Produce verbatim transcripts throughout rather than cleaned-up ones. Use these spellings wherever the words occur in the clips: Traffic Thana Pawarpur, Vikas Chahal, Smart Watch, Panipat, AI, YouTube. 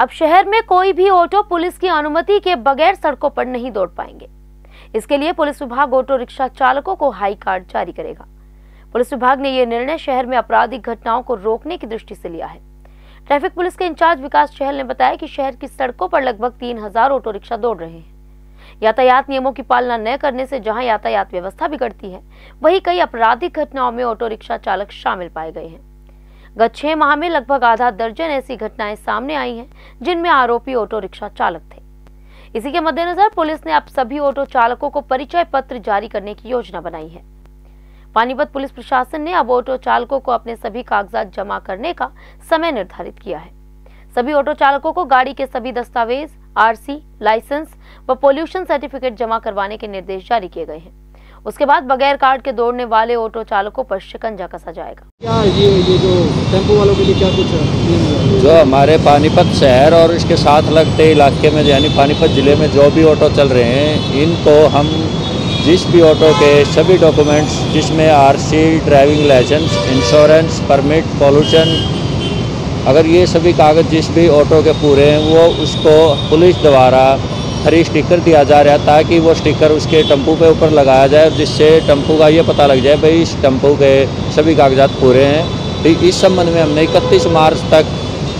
अब शहर में कोई भी ऑटो पुलिस की अनुमति के बगैर सड़कों पर नहीं दौड़ पाएंगे। इसके लिए पुलिस विभाग ऑटो रिक्शा चालकों को हाई कार्ड जारी करेगा। पुलिस विभाग ने यह निर्णय शहर में आपराधिक घटनाओं को रोकने की दृष्टि से लिया है। ट्रैफिक पुलिस के इंचार्ज विकास चहल ने बताया कि शहर की सड़कों पर लगभग तीन हजार ऑटो रिक्शा दौड़ रहे हैं। यातायात नियमों की पालना न करने से जहां यातायात व्यवस्था बिगड़ती है, वहीं कई आपराधिक घटनाओं में ऑटो रिक्शा चालक शामिल पाए गए हैं। गत छह माह में लगभग आधा दर्जन ऐसी घटनाएं सामने आई हैं, जिनमें आरोपी ऑटो रिक्शा चालक थे। इसी के मद्देनजर पुलिस ने अब सभी ऑटो चालकों को परिचय पत्र जारी करने की योजना बनाई है। पानीपत पुलिस प्रशासन ने अब ऑटो चालकों को अपने सभी कागजात जमा करने का समय निर्धारित किया है। सभी ऑटो चालकों को गाड़ी के सभी दस्तावेज, आरसी, लाइसेंस व पोल्यूशन सर्टिफिकेट जमा करवाने के निर्देश जारी किए गए हैं। उसके बाद बगैर कार्ड के दौड़ने वाले ऑटो चालकों पर शिकंजा कसा जाएगा। क्या ये ये जो टेम्पो वालों के लिए क्या कुछ है? जो हमारे पानीपत शहर और इसके साथ लगते इलाके में यानी पानीपत जिले में जो भी ऑटो चल रहे हैं, इनको हम जिस भी ऑटो के सभी डॉक्यूमेंट्स जिसमें RC, driving licence, insurance, permit, pollution, अगर ये सभी कागज़ जिस भी ऑटो के पूरे हैं, वो उसको पुलिस द्वारा फ्री स्टिकर दिया जा रहा है ताकि वो स्टिकर उसके टम्पू के ऊपर लगाया जाए, जिससे टम्पू का ये पता लग जाए भाई इस टम्पू के सभी कागजात पूरे हैं। तो इस संबंध में हमने इकतीस मार्च तक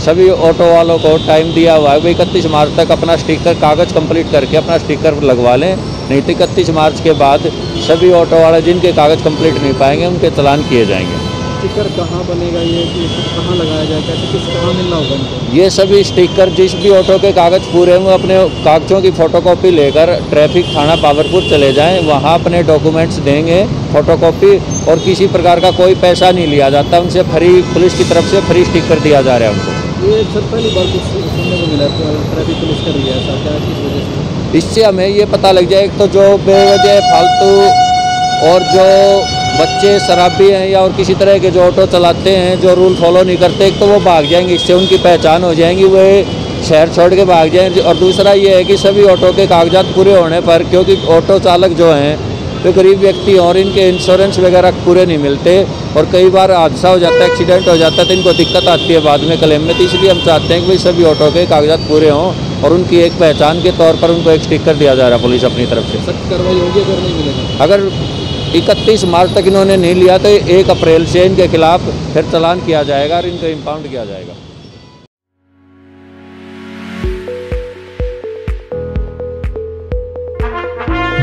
सभी ऑटो वालों को टाइम दिया हुआ है। भाई इकतीस मार्च तक अपना स्टिकर कागज़ कंप्लीट करके अपना स्टिकर लगवा लें, नहीं तो इकतीस मार्च के बाद सभी ऑटो वाले जिनके कागज़ कंप्लीट नहीं पाएंगे उनके चालान किए जाएंगे। स्टिकर कहाँ बनेगा, ये कहाँ लगाया जाएगा, किस कहाँ मिलना होगा इनको? ये सभी स्टिकर जिस भी ऑटो के कागज़ पूरे हों, अपने कागजों की फ़ोटोकॉपी लेकर ट्रैफिक थाना पावरपुर चले जाएं, वहाँ अपने डॉक्यूमेंट्स देंगे फ़ोटोकॉपी, और किसी प्रकार का कोई पैसा नहीं लिया जाता उनसे। फ्री पुलिस की तरफ से फ्री स्टिकर दिया जा रहा है उनको। ये सब पहली बार कुछ सुनने को मिला ट्रैफिक पुलिस कर रही है ऐसा, क्या किस वजह से? इससे हमें ये पता लग जाए, एक तो जो बेवजह फालतू और जो बच्चे शराबी हैं या और किसी तरह के जो ऑटो चलाते हैं जो रूल फॉलो नहीं करते, तो वो भाग जाएंगे। इससे उनकी पहचान हो जाएगी, वे शहर छोड़ के भाग जाएंगे। और दूसरा ये है कि सभी ऑटो के कागजात पूरे होने पर, क्योंकि ऑटो चालक जो हैं वे गरीब व्यक्ति और इनके इंश्योरेंस वगैरह पूरे नहीं मिलते और कई बार हादसा हो जाता है, एक्सीडेंट हो जाता है, तो इनको दिक्कत आती है बाद में क्लेम में। तो इसलिए हम चाहते हैं कि भाई सभी ऑटो के कागजात पूरे हों और उनकी एक पहचान के तौर पर उनको एक स्टिकर दिया जा रहा है पुलिस अपनी तरफ से। सख्त कार्रवाई होगी अगर नहीं मिलेगा। अगर इकतीस मार्च तक इन्होंने नहीं लिया तो एक अप्रैल से इनके खिलाफ फिर चालान किया जाएगा और इनको इम्पाउंड किया जाएगा।